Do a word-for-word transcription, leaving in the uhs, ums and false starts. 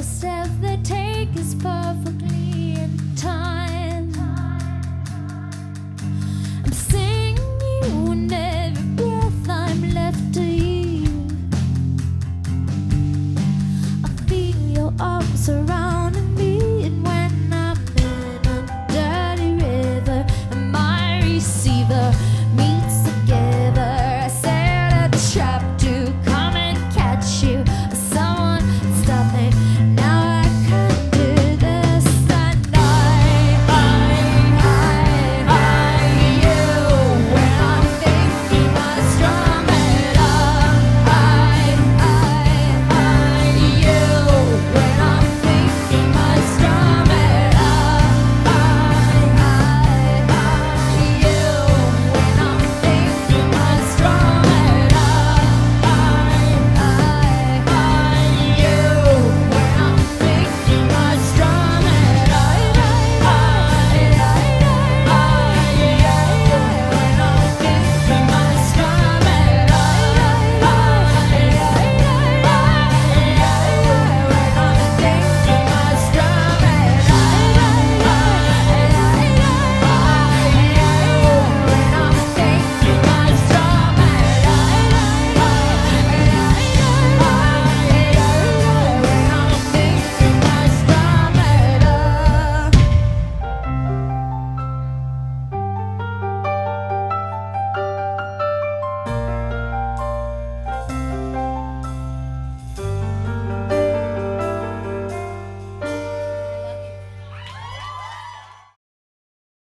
the step they take is part.